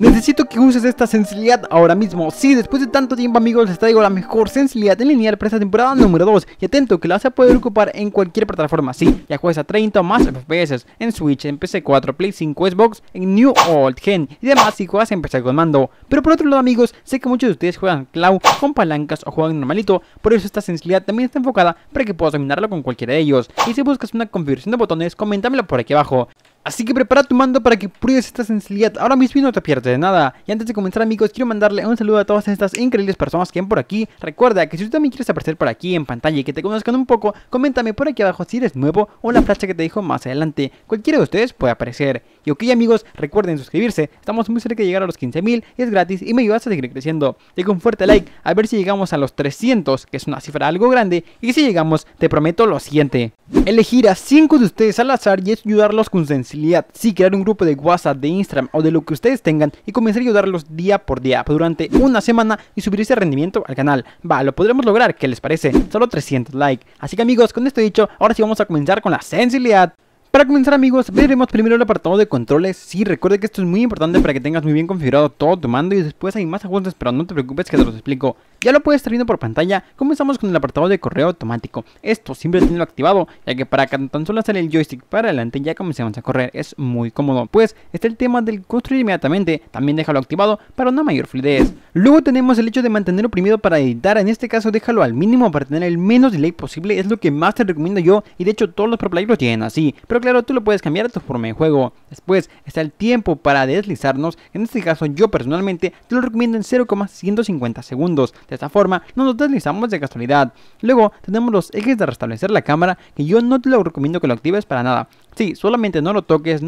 Necesito que uses esta sensibilidad ahora mismo. Sí, después de tanto tiempo, amigos, les traigo la mejor sensibilidad en lineal para esta temporada número 2. Y atento, que la vas a poder ocupar en cualquier plataforma. Sí, ya juegas a 30 o más FPS en Switch, en PC4, Play 5, Xbox, en New Old Gen y demás si juegas en PC con mando. Pero por otro lado, amigos, sé que muchos de ustedes juegan claw con palancas o juegan normalito. Por eso esta sensibilidad también está enfocada para que puedas dominarlo con cualquiera de ellos. Y si buscas una configuración de botones, coméntamelo por aquí abajo. Así que prepara tu mando para que pruebes esta sensibilidad ahora mismo y no te pierdes de nada. Y antes de comenzar, amigos, quiero mandarle un saludo a todas estas increíbles personas que ven por aquí. Recuerda que si tú también quieres aparecer por aquí en pantalla y que te conozcan un poco, coméntame por aquí abajo si eres nuevo o la frase que te dijo más adelante. Cualquiera de ustedes puede aparecer. Y ok, amigos, recuerden suscribirse. Estamos muy cerca de llegar a los 15.000 y es gratis y me ayudas a seguir creciendo. Deja un fuerte like a ver si llegamos a los 300, que es una cifra algo grande. Y si llegamos, te prometo lo siguiente: elegir a 5 de ustedes al azar y ayudarlos con sensibilidad. Sí, crear un grupo de WhatsApp, de Instagram o de lo que ustedes tengan y comenzar a ayudarlos día por día durante una semana y subir ese rendimiento al canal. Va, lo podremos lograr, ¿qué les parece? Solo 300 likes. Así que, amigos, con esto dicho, ahora sí vamos a comenzar con la sensibilidad. Para comenzar, amigos, veremos primero el apartado de controles. Sí, recuerda que esto es muy importante para que tengas muy bien configurado todo tu mando y después hay más ajustes, pero no te preocupes que te los explico. Ya lo puedes estar viendo por pantalla. Comenzamos con el apartado de correo automático. Esto siempre tenlo activado, ya que para tan solo hacer el joystick para adelante ya comenzamos a correr. Es muy cómodo. Pues está el tema del construir inmediatamente. También déjalo activado para una mayor fluidez. Luego tenemos el hecho de mantener oprimido para editar. En este caso déjalo al mínimo para tener el menos delay posible. Es lo que más te recomiendo yo y de hecho todos los pro players lo tienen así. Pero claro, tú lo puedes cambiar a tu forma de juego. Después está el tiempo para deslizarnos. En este caso yo personalmente te lo recomiendo en 0,150 segundos. De esta forma no nos deslizamos de casualidad. Luego tenemos los ejes de restablecer la cámara, que yo no te lo recomiendo que lo actives para nada. Sí, solamente no lo toques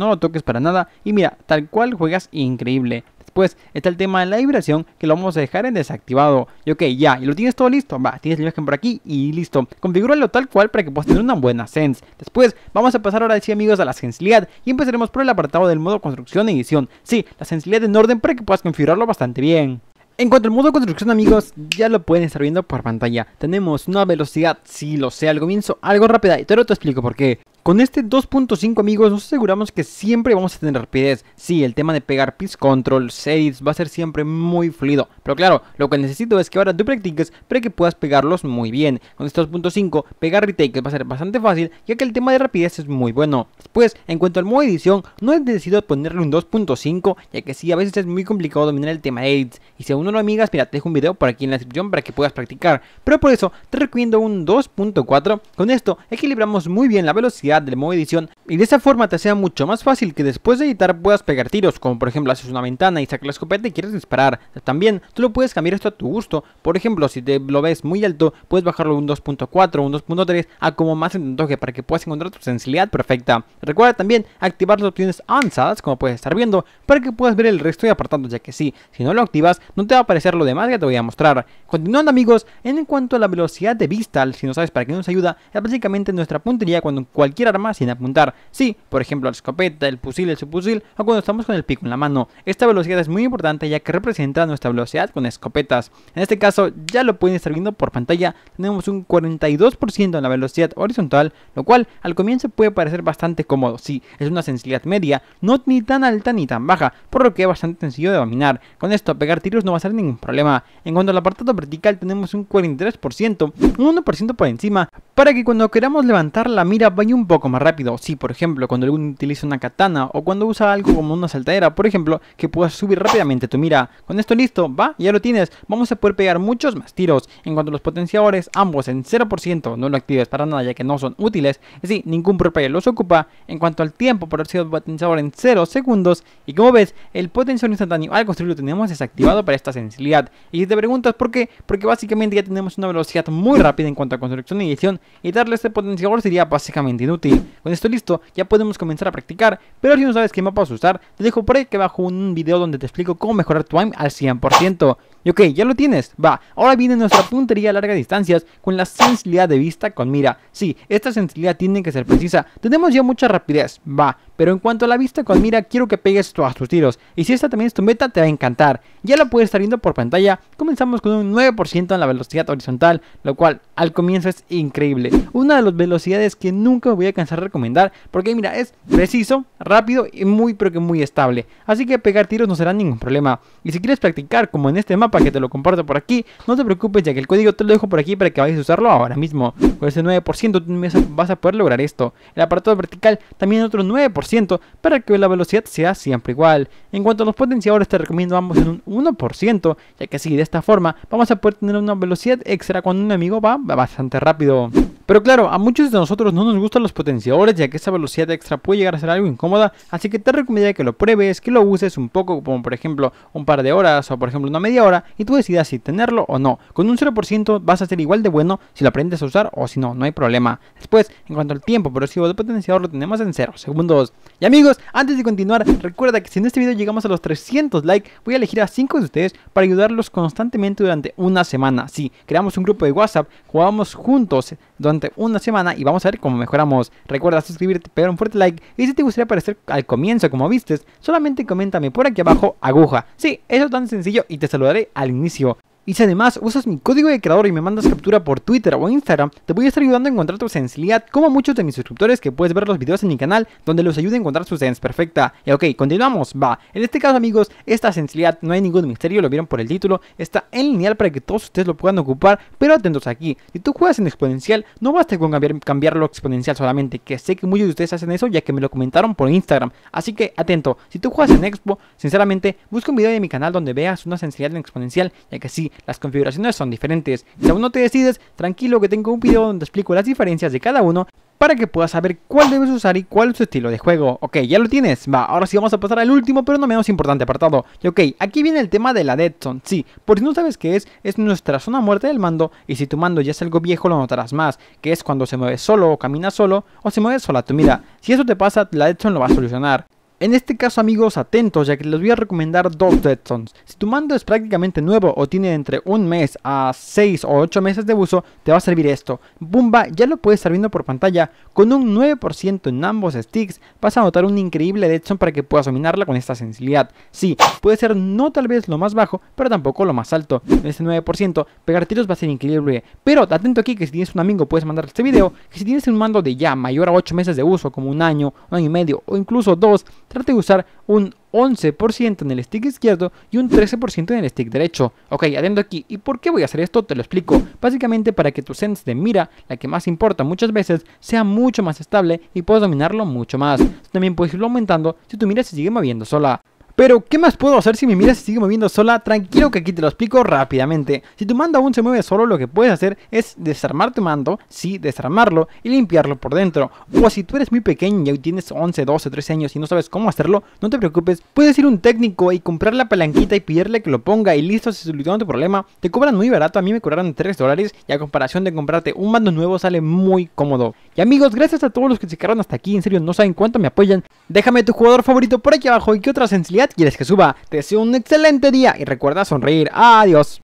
para nada y mira, tal cual juegas increíble. Después está el tema de la vibración, que lo vamos a dejar en desactivado. Y ok, ya, y lo tienes todo listo. Va, tienes la imagen por aquí y listo. Configúralo tal cual para que puedas tener una buena sense. Después vamos a pasar ahora sí, amigos, a la sensibilidad. Y empezaremos por el apartado del modo construcción y edición. Sí, la sensibilidad en orden para que puedas configurarlo bastante bien. En cuanto al modo construcción, amigos, ya lo pueden estar viendo por pantalla. Tenemos una velocidad, sí lo sé, al comienzo algo rápida y te explico por qué. Con este 2.5, amigos, nos aseguramos que siempre vamos a tener rapidez. Sí, el tema de pegar pitch control, series, va a ser siempre muy fluido. Pero claro, lo que necesito es que ahora tú practiques para que puedas pegarlos muy bien. Con este 2.5, pegar retakes va a ser bastante fácil, ya que el tema de rapidez es muy bueno. Después, en cuanto al modo edición, no es decidido ponerle un 2.5, ya que sí, a veces es muy complicado dominar el tema de edits. Y si aún no lo amigas, mira, te dejo un video por aquí en la descripción para que puedas practicar. Pero por eso te recomiendo un 2.4. Con esto equilibramos muy bien la velocidad del modo edición y de esa forma te sea mucho más fácil que después de editar puedas pegar tiros, como por ejemplo haces una ventana y sacas la escopeta y quieres disparar. También tú lo puedes cambiar esto a tu gusto. Por ejemplo, si te lo ves muy alto, puedes bajarlo un 2.4, un 2.3 a como más en toque para que puedas encontrar tu sensibilidad perfecta. Recuerda también activar las opciones avanzadas, como puedes estar viendo, para que puedas ver el resto de apartados, ya que sí, si no lo activas no te va a aparecer lo demás que te voy a mostrar. Continuando, amigos, en cuanto a la velocidad de vista, si no sabes para qué nos ayuda, es básicamente nuestra puntería cuando cualquier arma sin apuntar. Sí, por ejemplo la escopeta, el fusil, el subfusil o cuando estamos con el pico en la mano. Esta velocidad es muy importante ya que representa nuestra velocidad con escopetas. En este caso ya lo pueden estar viendo por pantalla, tenemos un 42% en la velocidad horizontal, lo cual al comienzo puede parecer bastante cómodo. Sí, es una sensibilidad media, no ni tan alta ni tan baja, por lo que es bastante sencillo de dominar. Con esto pegar tiros no va a ser ningún problema. En cuanto al apartado vertical tenemos un 43%, un 1% por encima, para que cuando queramos levantar la mira vaya un poco más rápido. Sí, por ejemplo, cuando alguien utiliza una katana o cuando usa algo como una saltadera, por ejemplo, que puedas subir rápidamente tu mira. Con esto listo, va, ya lo tienes, vamos a poder pegar muchos más tiros. En cuanto a los potenciadores, ambos en 0%, no lo actives para nada ya que no son útiles. Sí, ningún pro player los ocupa. En cuanto al tiempo, por el potenciador en 0 segundos, y como ves, el potenciador instantáneo al construirlo tenemos desactivado para esta sensibilidad. Y si te preguntas por qué, porque básicamente ya tenemos una velocidad muy rápida en cuanto a construcción y edición, y darle este potenciador sería básicamente inútil. Con esto listo, ya podemos comenzar a practicar. Pero si no sabes qué mapas usar, te dejo por ahí que bajo un video donde te explico cómo mejorar tu aim al 100%. Y ok, ya lo tienes, va, ahora viene nuestra puntería a largas distancias con la sensibilidad de vista con mira. Sí, esta sensibilidad tiene que ser precisa, tenemos ya mucha rapidez, va, Pero en cuanto a la vista con mira, quiero que pegues todos tus tiros. Y si esta también es tu meta, te va a encantar. Ya lo puedes estar viendo por pantalla. Comenzamos con un 9% en la velocidad horizontal, lo cual al comienzo es increíble. Una de las velocidades que nunca me voy a cansar de recomendar, porque mira, es preciso, rápido y muy pero que muy estable. Así que pegar tiros no será ningún problema. Y si quieres practicar como en este mapa que te lo comparto por aquí, no te preocupes, ya que el código te lo dejo por aquí para que vayas a usarlo ahora mismo. Con ese 9% vas a poder lograr esto. El apartado vertical también otro 9% para que la velocidad sea siempre igual. En cuanto a los potenciadores, te recomiendo ambos en un 1%, ya que así de esta forma vamos a poder tener una velocidad extra cuando un amigo va bastante rápido. Pero claro, a muchos de nosotros no nos gustan los potenciadores, ya que esa velocidad extra puede llegar a ser algo incómoda, así que te recomendaría que lo pruebes, que lo uses un poco, como por ejemplo un par de horas o por ejemplo una media hora, y tú decidas si tenerlo o no. Con un 0% vas a ser igual de bueno si lo aprendes a usar o si no, no hay problema. Después, en cuanto al tiempo progresivo de potenciador, lo tenemos en 0 segundos. Y amigos, antes de continuar, recuerda que si en este video llegamos a los 300 likes, voy a elegir a 5 de ustedes para ayudarlos constantemente durante una semana. Sí, creamos un grupo de WhatsApp, jugamos juntos durante una semana y vamos a ver cómo mejoramos. Recuerda suscribirte, pegar un fuerte like, y si te gustaría aparecer al comienzo como vistes, solamente coméntame por aquí abajo aguja. Sí, eso es tan sencillo y te saludaré al inicio. Y si además usas mi código de creador y me mandas captura por Twitter o Instagram, te voy a estar ayudando a encontrar tu sensibilidad, como muchos de mis suscriptores que puedes ver los videos en mi canal donde los ayuda a encontrar su sense perfecta. Y ok, continuamos, va. En este caso amigos, esta sensibilidad no hay ningún misterio, lo vieron por el título, está en lineal para que todos ustedes lo puedan ocupar, pero atentos aquí. Si tú juegas en exponencial, no basta con cambiarlo a exponencial solamente, que sé que muchos de ustedes hacen eso ya que me lo comentaron por Instagram. Así que atento, si tú juegas en Expo, sinceramente, busca un video de mi canal donde veas una sensibilidad en exponencial, ya que sí, las configuraciones son diferentes. Si aún no te decides, tranquilo que tengo un video donde explico las diferencias de cada uno para que puedas saber cuál debes usar y cuál es su estilo de juego. Ok, ya lo tienes, va, ahora sí vamos a pasar al último pero no menos importante apartado. Y ok, aquí viene el tema de la Dead Zone. Sí, por si no sabes qué es nuestra zona muerta del mando, y si tu mando ya es algo viejo lo notarás más, que es cuando se mueve solo o camina solo o se mueve sola tu mira. Si eso te pasa, la Dead Zone lo va a solucionar. En este caso amigos, atentos, ya que les voy a recomendar dos Dead Zones. Si tu mando es prácticamente nuevo o tiene entre un mes a 6 o 8 meses de uso, te va a servir esto. Bumba, ya lo puedes estar viendo por pantalla. Con un 9% en ambos sticks vas a notar un increíble Dead Zone para que puedas dominarla con esta sensibilidad. Sí, puede ser no tal vez lo más bajo, pero tampoco lo más alto. En este 9% pegar tiros va a ser increíble. Pero atento aquí que si tienes un amigo puedes mandar este video, que si tienes un mando de ya mayor a 8 meses de uso, como un año y medio o incluso 2, trate de usar un 11% en el stick izquierdo y un 13% en el stick derecho. Ok, atento aquí. ¿Y por qué voy a hacer esto? Te lo explico. Básicamente para que tu sense de mira, la que más importa muchas veces, sea mucho más estable y puedas dominarlo mucho más. También puedes irlo aumentando si tu mira se sigue moviendo sola. Pero, ¿qué más puedo hacer si mi mira se sigue moviendo sola? Tranquilo que aquí te lo explico rápidamente. Si tu mando aún se mueve solo, lo que puedes hacer es desarmar tu mando, sí, desarmarlo y limpiarlo por dentro. O si tú eres muy pequeño y hoy tienes 11, 12, 13 años y no sabes cómo hacerlo, no te preocupes, puedes ir a un técnico y comprar la palanquita y pedirle que lo ponga y listo, se soluciona tu problema. Te cobran muy barato, a mí me cobraron $3 y a comparación de comprarte un mando nuevo sale muy cómodo. Y amigos, gracias a todos los que se quedaron hasta aquí, en serio, no saben cuánto me apoyan. Déjame tu jugador favorito por aquí abajo y qué otra sensibilidad quieres que suba. Te deseo un excelente día y recuerda sonreír. Adiós.